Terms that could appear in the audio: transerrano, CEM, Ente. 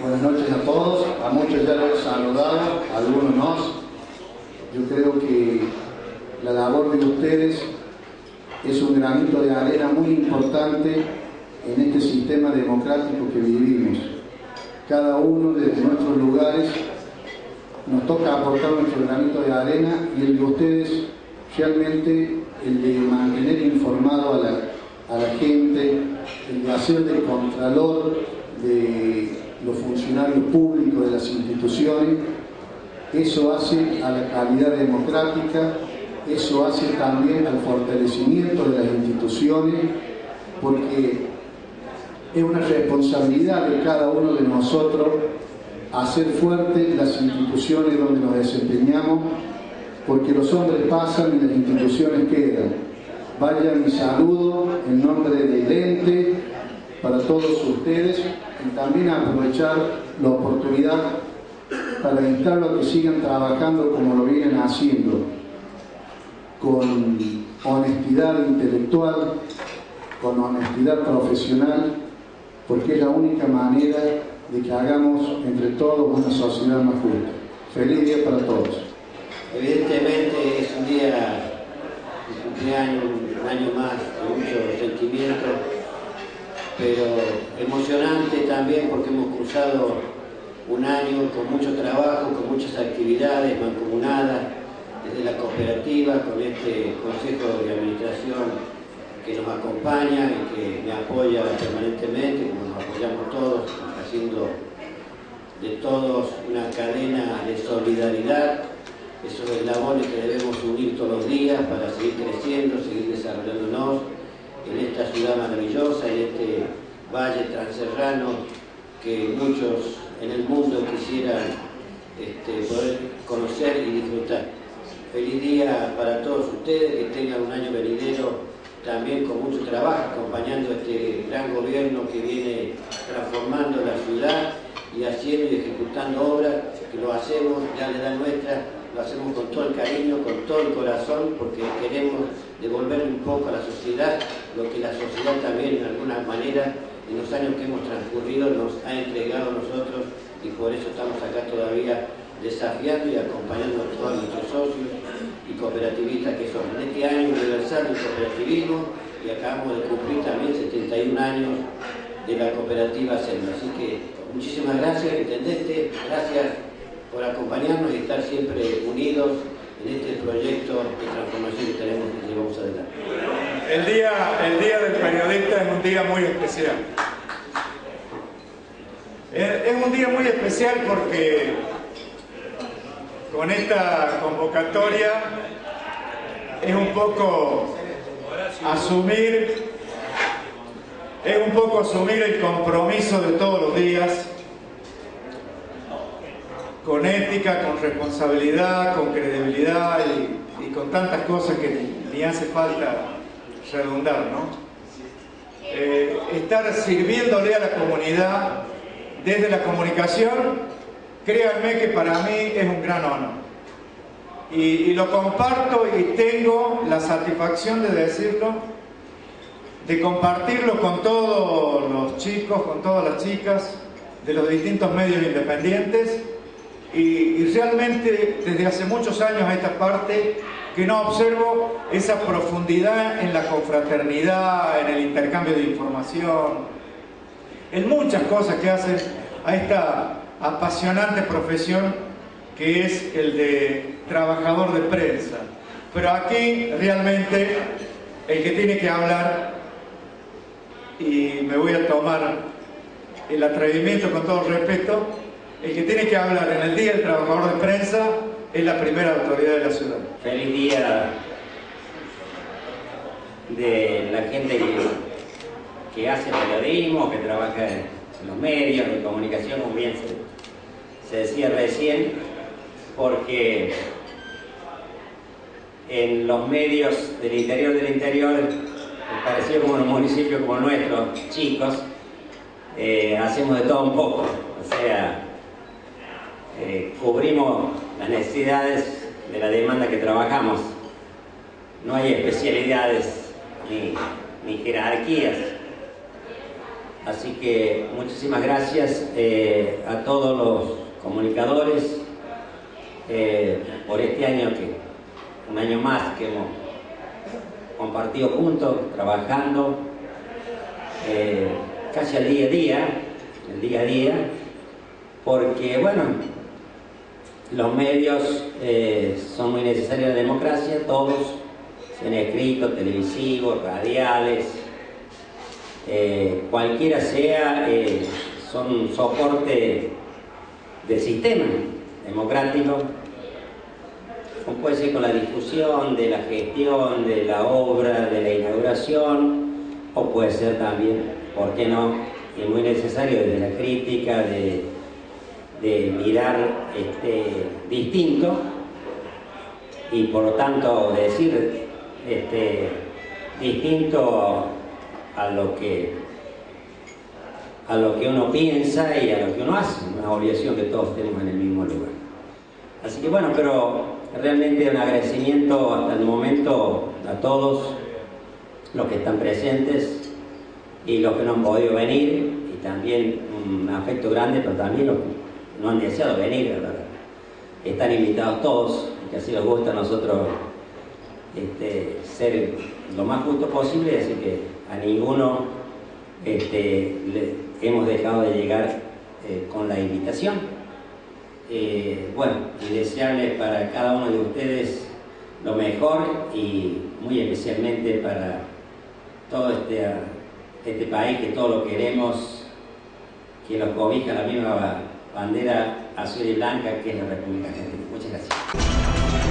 Buenas noches a todos. A muchos ya los he saludado, a algunos no. Yo creo que la labor de ustedes es un granito de arena muy importante en este sistema democrático que vivimos. Cada uno desde nuestros lugares nos toca aportar nuestro granito de arena, y el de ustedes realmente, el de mantener informado a la gente, el de hacer del contralor de los funcionarios públicos de las instituciones, eso hace a la calidad democrática, eso hace también al fortalecimiento de las instituciones, porque es una responsabilidad de cada uno de nosotros hacer fuertes las instituciones donde nos desempeñamos, porque los hombres pasan y las instituciones quedan. Vaya mi saludo en nombre del Ente para todos ustedes, y también aprovechar la oportunidad para invitarlos a que sigan trabajando como lo vienen haciendo, con honestidad intelectual, con honestidad profesional, porque es la única manera de que hagamos entre todos una sociedad más justa. Feliz día para todos. Evidentemente es un día de cumpleaños, un año más, con muchos sentimientos, pero emocionante también, porque hemos cruzado un año con mucho trabajo, con muchas actividades mancomunadas desde la cooperativa, con este Consejo de Administración que nos acompaña y que me apoya permanentemente, como nos apoyamos todos, haciendo de todos una cadena de solidaridad, esos eslabones que debemos unir todos los días para seguir creciendo, seguir desarrollándonos en esta ciudad maravillosa, en este valle transerrano que muchos en el mundo quisieran poder conocer y disfrutar. Feliz día para todos ustedes, que tengan un año venidero también con mucho trabajo, acompañando este gran gobierno que viene transformando la ciudad y haciendo y ejecutando obras que lo hacemos, ya le da nuestra, lo hacemos con todo el cariño, con todo el corazón, porque queremos devolverle un poco a la sociedad lo que la sociedad también en alguna manera en los años que hemos transcurrido nos ha entregado a nosotros, y por eso estamos acá todavía desafiando y acompañando a todos nuestros socios y cooperativistas que son. En este año universal del cooperativismo, y acabamos de cumplir también 71 años de la cooperativa CEM. Así que muchísimas gracias, intendente, gracias por acompañarnos y estar siempre unidos en este proyecto de transformación que tenemos y llevamos adelante. El día del periodista es un día muy especial. Es un día muy especial porque con esta convocatoria es un poco asumir el compromiso de todos los días, con ética, con responsabilidad, con credibilidad y con tantas cosas que ni hace falta redundar, ¿no? Estar sirviéndole a la comunidad desde la comunicación, créanme que para mí es un gran honor. Y lo comparto, y tengo la satisfacción de decirlo, de compartirlo con todos los chicos, con todas las chicas de los distintos medios independientes. Y realmente desde hace muchos años a esta parte que no observo esa profundidad en la confraternidad, en el intercambio de información, en muchas cosas que hacen a esta apasionante profesión que es el de trabajador de prensa. Pero aquí realmente el que tiene que hablar, y me voy a tomar el atrevimiento con todo respeto, el que tiene que hablar en el Día del Trabajador de Prensa es la primera autoridad de la ciudad. Feliz día de la gente que hace periodismo, que trabaja en los medios de comunicación, como bien se decía recién, porque en los medios del interior, parecido como en los municipios como nuestros, chicos, hacemos de todo un poco, o sea, cubrimos las necesidades de la demanda que trabajamos. No hay especialidades ni jerarquías. Así que muchísimas gracias a todos los comunicadores por este año, un año más que hemos compartido juntos, trabajando casi al día a día, porque bueno, los medios son muy necesarios en la democracia, todos, sean escritos, televisivos, radiales, cualquiera sea, son un soporte del sistema democrático, como puede ser con la difusión, de la gestión, de la obra, de la inauguración, o puede ser también, ¿por qué no? Es muy necesario desde la crítica, de mirar distinto y por lo tanto decir distinto a lo que uno piensa y a lo que uno hace, una obligación que todos tenemos en el mismo lugar. Así que bueno, pero realmente un agradecimiento hasta el momento a todos los que están presentes y los que no han podido venir, y también un afecto grande, pero también los que no han deseado venir, ¿verdad? Están invitados todos, que así nos gusta a nosotros ser lo más justo posible, así que a ninguno le hemos dejado de llegar con la invitación. Bueno, y desearles para cada uno de ustedes lo mejor, y muy especialmente para todo este país, que todos lo queremos, que lo cobija la misma bandera azul y blanca que es la República Argentina. Muchas gracias.